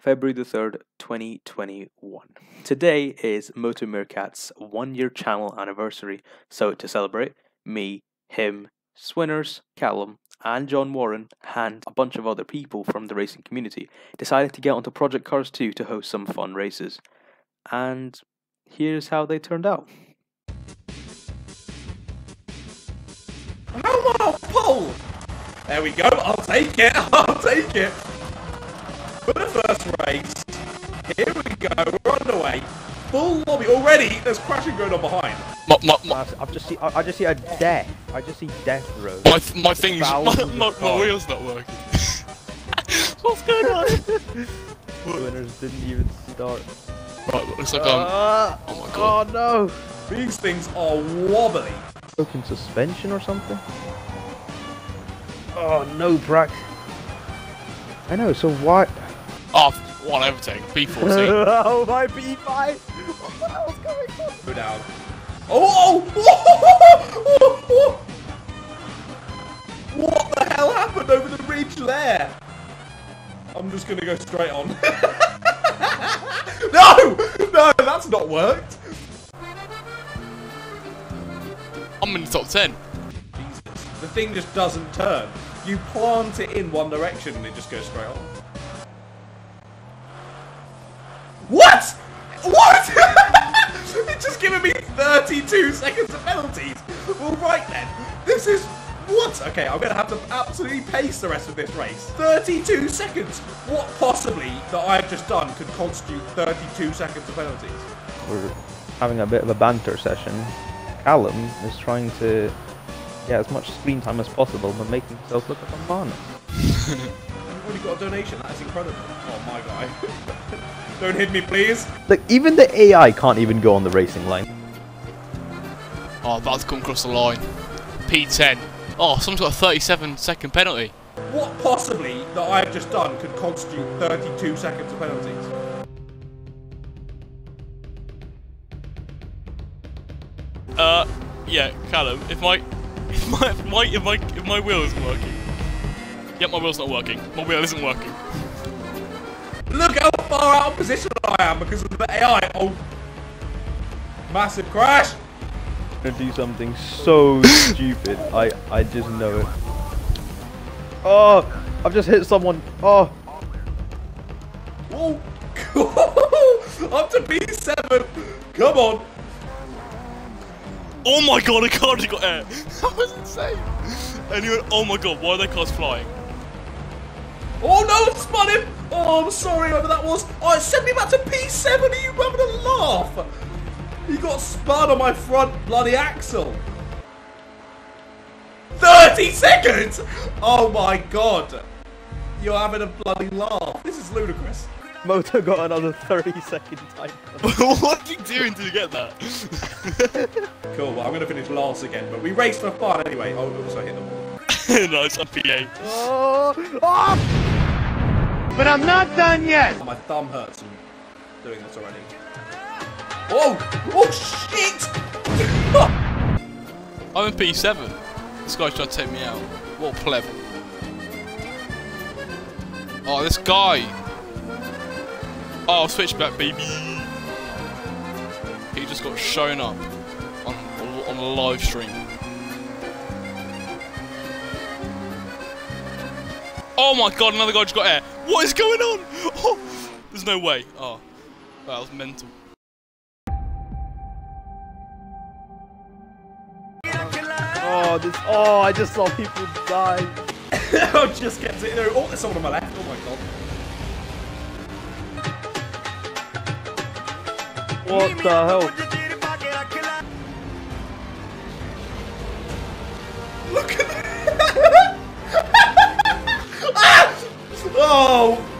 February the 3rd, 2021. Today is MotoMeerkat's 1-year channel anniversary, so to celebrate, me, him, Swinners, Callum, and John Warren, and a bunch of other people from the racing community, decided to get onto Project Cars 2 to host some fun races. And here's how they turned out. Oh, pole! There we go, I'll take it, I'll take it! For the first race, here we go, we're underway. Full lobby, already there's crashing going on behind. I just see a death, I just see death row. My wheel's not working. What's going on? Winners didn't even start. Right, looks like I'm... Oh my god. Oh no! These things are wobbly. Broken suspension or something? Oh no, Brack. I know, so what? Oh, one overtake, B14. Oh, my B5! What the hell's going on? Go down. Oh, oh, oh! What the hell happened over the ridge there? I'm just gonna go straight on. No! No, that's not worked! I'm in the top 10. Jesus. The thing just doesn't turn. You plant it in one direction and it just goes straight on. What? What? It's just given me 32 seconds of penalties. All right then. This is what? Okay, I'm gonna have to absolutely pace the rest of this race. 32 seconds. What possibly that I've just done could constitute 32 seconds of penalties? We're having a bit of a banter session. Callum is trying to. Yeah, as much screen time as possible, but making himself look like a man. You've already got a donation, that is incredible. Oh my guy. Don't hit me, please. Like, even the AI can't even go on the racing line. Oh, that's come across the line. P10. Oh, someone's got a 37-second penalty. What possibly that I've just done could constitute 32 seconds of penalties? Yeah, Callum, if my wheel isn't working. Yep, my wheel's not working. My wheel isn't working. Look how far out of position I am because of the AI. Oh, massive crash! I'm gonna do something so stupid. I just know it. Oh, I've just hit someone. Oh. Whoa! Up to B7. Come on. Oh my god, a car just got air! That was insane! And he went, oh my god, why are their cars flying? Oh no, it spun him! Oh, I'm sorry, whoever that was. Oh, it sent me back to P7, are you having a laugh? He got spun on my front bloody axle. 30 seconds! Oh my god. You're having a bloody laugh. This is ludicrous. Moto got another 30-second time. What are you doing to get that? Cool, well, I'm going to finish last again, but we raced for fun anyway. Oh, oops, I hit the wall. No, it's on P8. Oh, oh! But I'm not done yet! My thumb hurts from doing this already. Oh! Oh, shit! I'm in P7. This guy's trying to take me out. What a pleb. Oh, this guy. Oh, switchback, baby! He just got shown up on a live stream. Oh my god, another guy just got air! What is going on? Oh, there's no way. Oh, that was mental. Oh, this. Oh, I just saw people die. I just kept it. Oh, there's someone on my left. Oh my god. What the hell? Look at that! Ah! Oh!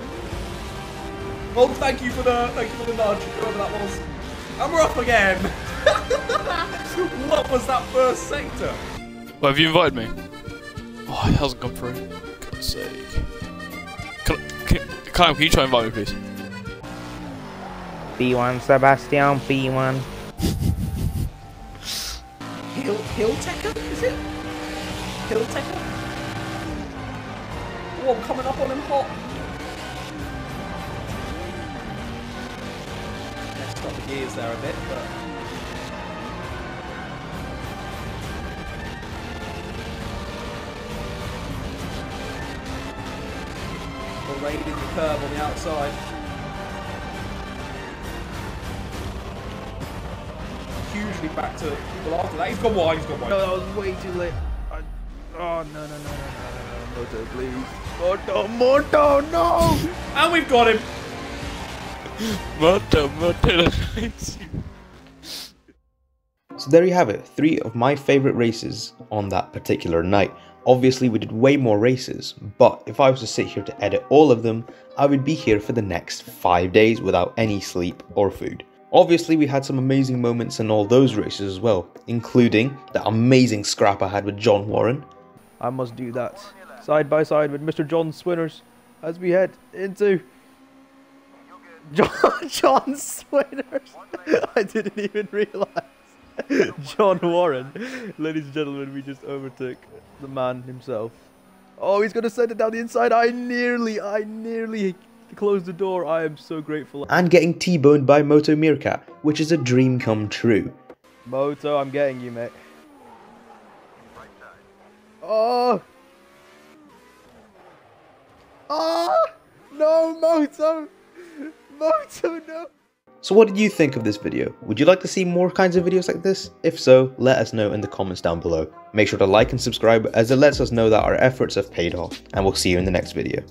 Well, thank you for the nudge, whoever that was. And we're up again. What was that first sector? Well, have you invited me? Oh, it hasn't gone through. God's sake! Can you try and invite me, please? B1, Sebastian, B1. Hill-Tecker, is it? Hill-Tecker? Oh, I'm coming up on him hot. up the gears there a bit, but... Raiding the curb on the outside. Hugely back to people after that. He's gone wide, he's gone wide. No, I was way too late. Oh, no. Moto, please. Moto, no! And we've got him! Moto. So there you have it, 3 of my favourite races on that particular night. Obviously we did way more races, but if I was to sit here to edit all of them, I would be here for the next 5 days without any sleep or food. Obviously we had some amazing moments in all those races as well, including that amazing scrap I had with John Warren. I must do that, side by side with Mr. John Swinners, as we head into... John Swinners! I didn't even realise! John Warren. Ladies and gentlemen, we just overtook the man himself. Oh, he's going to send it down the inside. I nearly closed the door. I am so grateful. And getting T-boned by MotoMeerkat, which is a dream come true. Moto, I'm getting you, mate. Oh! Oh! No, Moto! Moto, no! So what did you think of this video? Would you like to see more kinds of videos like this? If so, let us know in the comments down below. Make sure to like and subscribe as it lets us know that our efforts have paid off, and we'll see you in the next video.